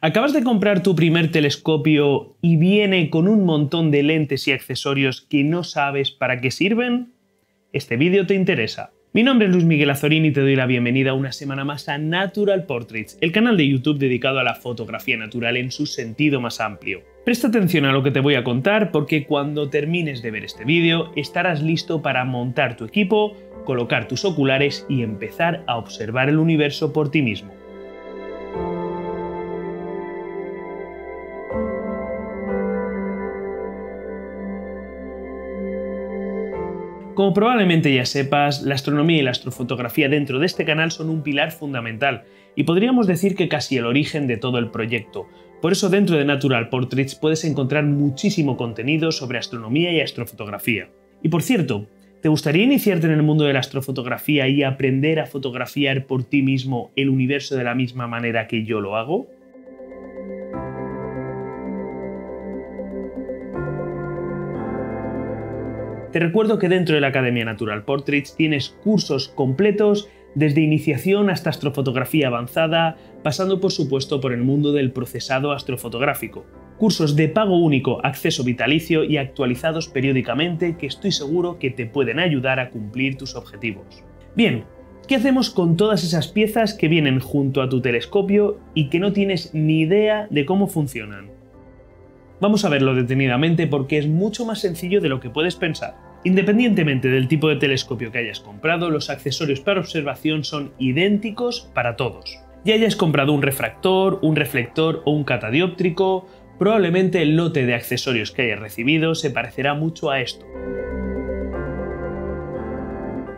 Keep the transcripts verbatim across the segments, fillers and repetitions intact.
Acabas de comprar tu primer telescopio y viene con un montón de lentes y accesorios que no sabes para qué sirven. Este vídeo te interesa. Mi nombre es Luis Miguel Azorín y te doy la bienvenida una semana más a Natural Portraits, el canal de YouTube dedicado a la fotografía natural en su sentido más amplio. Presta atención a lo que te voy a contar porque cuando termines de ver este vídeo estarás listo para montar tu equipo, colocar tus oculares y empezar a observar el universo por ti mismo. Como probablemente ya sepas, la astronomía y la astrofotografía dentro de este canal son un pilar fundamental y podríamos decir que casi el origen de todo el proyecto. Por eso dentro de Natural Portraits puedes encontrar muchísimo contenido sobre astronomía y astrofotografía. Y por cierto, ¿te gustaría iniciarte en el mundo de la astrofotografía y aprender a fotografiar por ti mismo el universo de la misma manera que yo lo hago? Te recuerdo que dentro de la Academia Natural Portraits tienes cursos completos desde iniciación hasta astrofotografía avanzada, pasando por supuesto por el mundo del procesado astrofotográfico. Cursos de pago único, acceso vitalicio y actualizados periódicamente que estoy seguro que te pueden ayudar a cumplir tus objetivos. Bien, ¿qué hacemos con todas esas piezas que vienen junto a tu telescopio y que no tienes ni idea de cómo funcionan? Vamos a verlo detenidamente porque es mucho más sencillo de lo que puedes pensar. Independientemente del tipo de telescopio que hayas comprado, los accesorios para observación son idénticos para todos. Ya hayas comprado un refractor, un reflector o un catadióptrico, probablemente el lote de accesorios que hayas recibido se parecerá mucho a esto.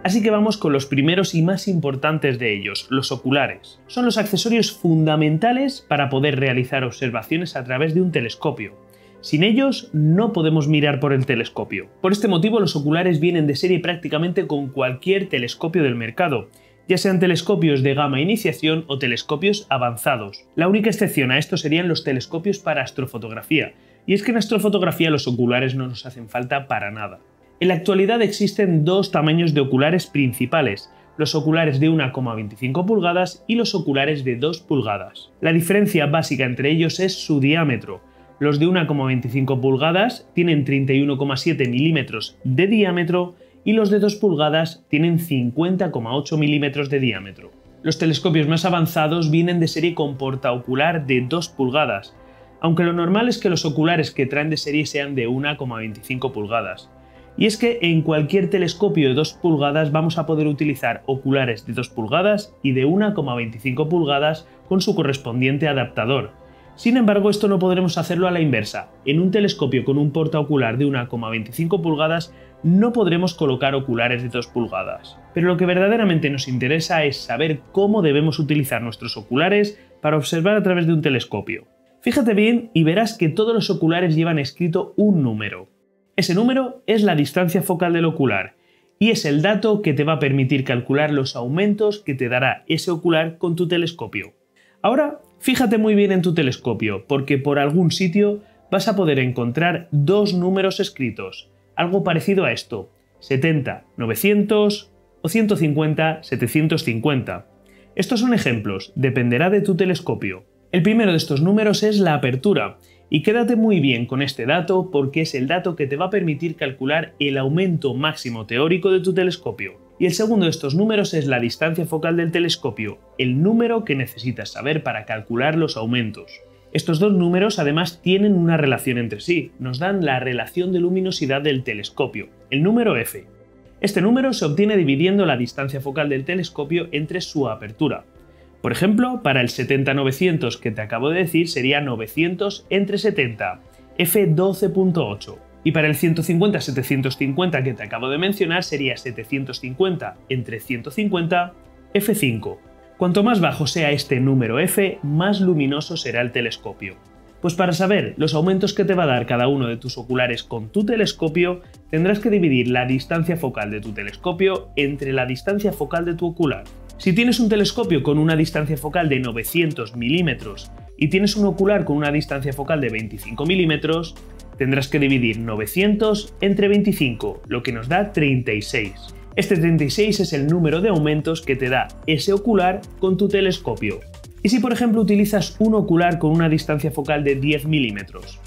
Así que vamos con los primeros y más importantes de ellos, los oculares. Son los accesorios fundamentales para poder realizar observaciones a través de un telescopio. Sin ellos no podemos mirar por el telescopio. Por este motivo los oculares vienen de serie prácticamente con cualquier telescopio del mercado, ya sean telescopios de gama iniciación o telescopios avanzados. La única excepción a esto serían los telescopios para astrofotografía, y es que en astrofotografía los oculares no nos hacen falta para nada. En la actualidad existen dos tamaños de oculares principales, los oculares de una coma veinticinco pulgadas y los oculares de dos pulgadas. La diferencia básica entre ellos es su diámetro. Los de una coma veinticinco pulgadas tienen treinta y uno coma siete milímetros de diámetro y los de dos pulgadas tienen cincuenta coma ocho milímetros de diámetro. Los telescopios más avanzados vienen de serie con portaocular de dos pulgadas, aunque lo normal es que los oculares que traen de serie sean de una coma veinticinco pulgadas. Y es que en cualquier telescopio de dos pulgadas vamos a poder utilizar oculares de dos pulgadas y de una coma veinticinco pulgadas con su correspondiente adaptador. Sin embargo, esto no podremos hacerlo a la inversa. En un telescopio con un portaocular de una coma veinticinco pulgadas no podremos colocar oculares de dos pulgadas. Pero lo que verdaderamente nos interesa es saber cómo debemos utilizar nuestros oculares para observar a través de un telescopio. Fíjate bien y verás que todos los oculares llevan escrito un número. Ese número es la distancia focal del ocular y es el dato que te va a permitir calcular los aumentos que te dará ese ocular con tu telescopio. Ahora, fíjate muy bien en tu telescopio porque por algún sitio vas a poder encontrar dos números escritos, algo parecido a esto, setenta novecientos o ciento cincuenta setecientos cincuenta. Estos son ejemplos, dependerá de tu telescopio. El primero de estos números es la apertura. Y quédate muy bien con este dato porque es el dato que te va a permitir calcular el aumento máximo teórico de tu telescopio. Y el segundo de estos números es la distancia focal del telescopio, el número que necesitas saber para calcular los aumentos. Estos dos números además tienen una relación entre sí, nos dan la relación de luminosidad del telescopio, el número F. Este número se obtiene dividiendo la distancia focal del telescopio entre su apertura. Por ejemplo, para el setenta novecientos que te acabo de decir sería novecientos entre setenta, F doce punto ocho. Y para el ciento cincuenta setecientos cincuenta que te acabo de mencionar sería setecientos cincuenta entre ciento cincuenta, F cinco. Cuanto más bajo sea este número F, más luminoso será el telescopio. Pues para saber los aumentos que te va a dar cada uno de tus oculares con tu telescopio, tendrás que dividir la distancia focal de tu telescopio entre la distancia focal de tu ocular. Si tienes un telescopio con una distancia focal de novecientos milímetros y tienes un ocular con una distancia focal de veinticinco milímetros, tendrás que dividir novecientos entre veinticinco, lo que nos da treinta y seis. Este treinta y seis es el número de aumentos que te da ese ocular con tu telescopio. ¿Y si, por ejemplo, utilizas un ocular con una distancia focal de diez milímetros?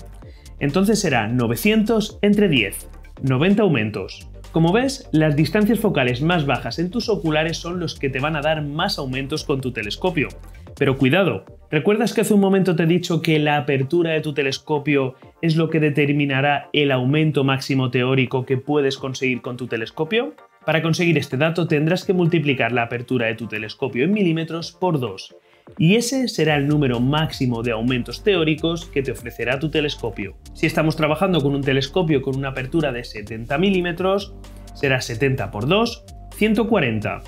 Entonces será novecientos entre diez, noventa aumentos. Como ves, las distancias focales más bajas en tus oculares son los que te van a dar más aumentos con tu telescopio. Pero cuidado, ¿recuerdas que hace un momento te he dicho que la apertura de tu telescopio es lo que determinará el aumento máximo teórico que puedes conseguir con tu telescopio? Para conseguir este dato tendrás que multiplicar la apertura de tu telescopio en milímetros por dos, y ese será el número máximo de aumentos teóricos que te ofrecerá tu telescopio. Si estamos trabajando con un telescopio con una apertura de setenta milímetros, será setenta por dos, ciento cuarenta.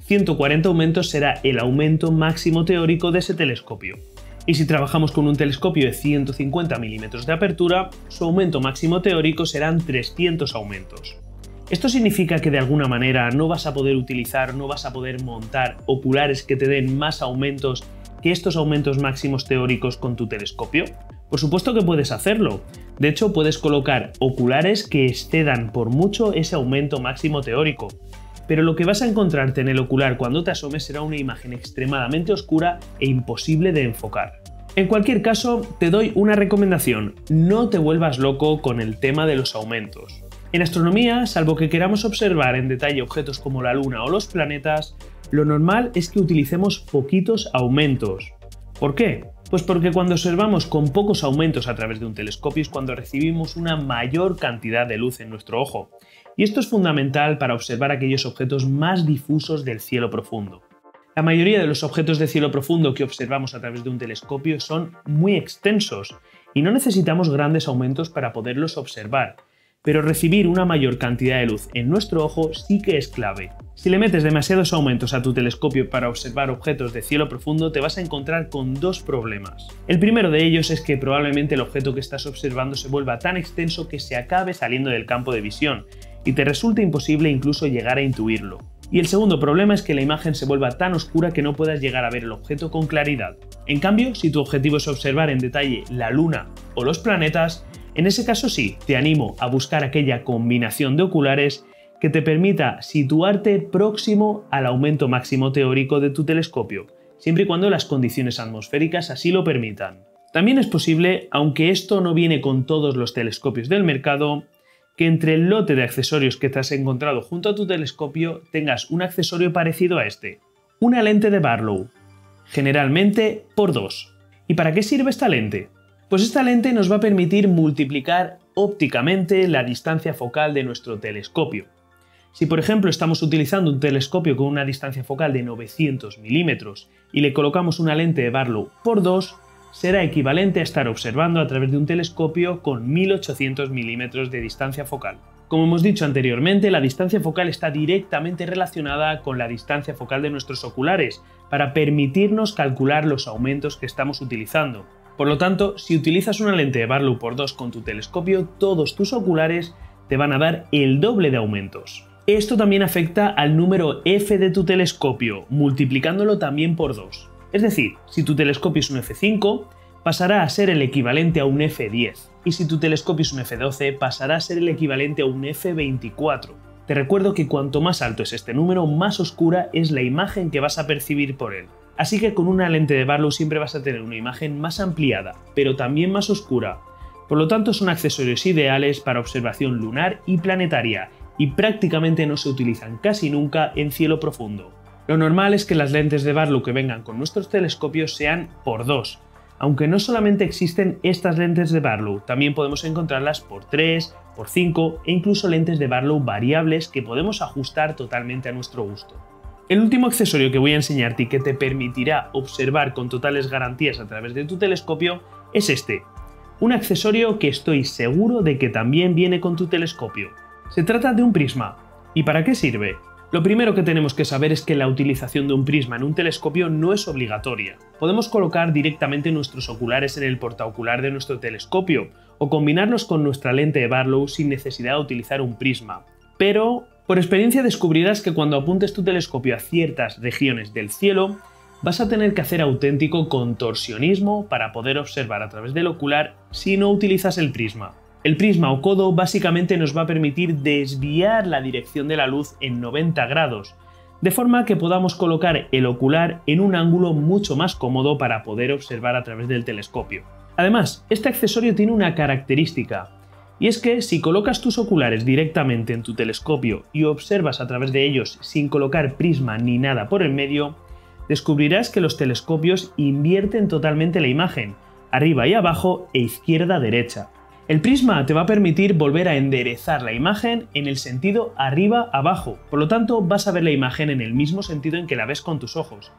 ciento cuarenta aumentos será el aumento máximo teórico de ese telescopio. Y si trabajamos con un telescopio de ciento cincuenta milímetros de apertura, su aumento máximo teórico serán trescientos aumentos. Esto significa que de alguna manera no vas a poder utilizar, no vas a poder montar oculares que te den más aumentos que estos aumentos máximos teóricos con tu telescopio. Por supuesto que puedes hacerlo. De hecho, puedes colocar oculares que excedan por mucho ese aumento máximo teórico. Pero lo que vas a encontrarte en el ocular cuando te asomes será una imagen extremadamente oscura e imposible de enfocar. En cualquier caso, te doy una recomendación: no te vuelvas loco con el tema de los aumentos. En astronomía, salvo que queramos observar en detalle objetos como la Luna o los planetas, lo normal es que utilicemos poquitos aumentos. ¿Por qué? Pues porque cuando observamos con pocos aumentos a través de un telescopio es cuando recibimos una mayor cantidad de luz en nuestro ojo. Y esto es fundamental para observar aquellos objetos más difusos del cielo profundo. La mayoría de los objetos de cielo profundo que observamos a través de un telescopio son muy extensos y no necesitamos grandes aumentos para poderlos observar. Pero recibir una mayor cantidad de luz en nuestro ojo sí que es clave. Si le metes demasiados aumentos a tu telescopio para observar objetos de cielo profundo, te vas a encontrar con dos problemas. El primero de ellos es que probablemente el objeto que estás observando se vuelva tan extenso que se acabe saliendo del campo de visión y te resulta imposible incluso llegar a intuirlo. Y el segundo problema es que la imagen se vuelva tan oscura que no puedas llegar a ver el objeto con claridad. En cambio, si tu objetivo es observar en detalle la Luna o los planetas, en ese caso sí, te animo a buscar aquella combinación de oculares que te permita situarte próximo al aumento máximo teórico de tu telescopio, siempre y cuando las condiciones atmosféricas así lo permitan. También es posible, aunque esto no viene con todos los telescopios del mercado, que entre el lote de accesorios que te has encontrado junto a tu telescopio tengas un accesorio parecido a este, una lente de Barlow, generalmente por dos. ¿Y para qué sirve esta lente? Pues esta lente nos va a permitir multiplicar ópticamente la distancia focal de nuestro telescopio. Si por ejemplo estamos utilizando un telescopio con una distancia focal de novecientos milímetros y le colocamos una lente de Barlow por dos, será equivalente a estar observando a través de un telescopio con mil ochocientos milímetros de distancia focal. Como hemos dicho anteriormente, la distancia focal está directamente relacionada con la distancia focal de nuestros oculares para permitirnos calcular los aumentos que estamos utilizando. Por lo tanto, si utilizas una lente de Barlow por dos con tu telescopio, todos tus oculares te van a dar el doble de aumentos. Esto también afecta al número F de tu telescopio, multiplicándolo también por dos. Es decir, si tu telescopio es un F cinco, pasará a ser el equivalente a un F diez. Y si tu telescopio es un F doce, pasará a ser el equivalente a un F veinticuatro. Te recuerdo que cuanto más alto es este número, más oscura es la imagen que vas a percibir por él. Así que con una lente de Barlow siempre vas a tener una imagen más ampliada, pero también más oscura. Por lo tanto, son accesorios ideales para observación lunar y planetaria, y prácticamente no se utilizan casi nunca en cielo profundo. Lo normal es que las lentes de Barlow que vengan con nuestros telescopios sean por dos, aunque no solamente existen estas lentes de Barlow, también podemos encontrarlas por tres, por cinco e incluso lentes de Barlow variables que podemos ajustar totalmente a nuestro gusto. El último accesorio que voy a enseñarte y que te permitirá observar con totales garantías a través de tu telescopio es este, un accesorio que estoy seguro de que también viene con tu telescopio. Se trata de un prisma. ¿Y para qué sirve? Lo primero que tenemos que saber es que la utilización de un prisma en un telescopio no es obligatoria. Podemos colocar directamente nuestros oculares en el portaocular de nuestro telescopio o combinarlos con nuestra lente de Barlow sin necesidad de utilizar un prisma. Pero por experiencia descubrirás que cuando apuntes tu telescopio a ciertas regiones del cielo, vas a tener que hacer auténtico contorsionismo para poder observar a través del ocular si no utilizas el prisma. El prisma o codo básicamente nos va a permitir desviar la dirección de la luz en noventa grados, de forma que podamos colocar el ocular en un ángulo mucho más cómodo para poder observar a través del telescopio. Además, este accesorio tiene una característica, y es que si colocas tus oculares directamente en tu telescopio y observas a través de ellos sin colocar prisma ni nada por el medio, descubrirás que los telescopios invierten totalmente la imagen, arriba y abajo e izquierda-derecha. El prisma te va a permitir volver a enderezar la imagen en el sentido arriba-abajo, por lo tanto vas a ver la imagen en el mismo sentido en que la ves con tus ojos,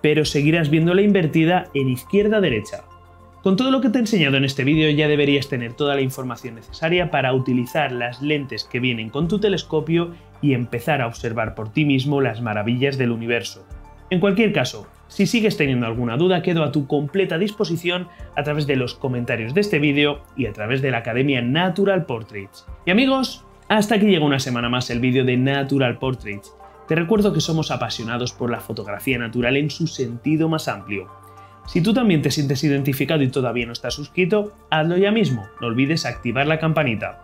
pero seguirás viéndola invertida en izquierda-derecha. Con todo lo que te he enseñado en este vídeo ya deberías tener toda la información necesaria para utilizar las lentes que vienen con tu telescopio y empezar a observar por ti mismo las maravillas del universo. En cualquier caso, si sigues teniendo alguna duda, quedo a tu completa disposición a través de los comentarios de este vídeo y a través de la Academia Natural Portraits. Y amigos, hasta aquí llega una semana más el vídeo de Natural Portraits. Te recuerdo que somos apasionados por la fotografía natural en su sentido más amplio. Si tú también te sientes identificado y todavía no estás suscrito, hazlo ya mismo, no olvides activar la campanita.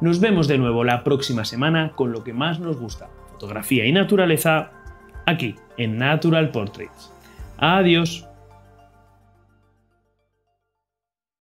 Nos vemos de nuevo la próxima semana con lo que más nos gusta, fotografía y naturaleza, aquí en Natural Portraits. Adiós.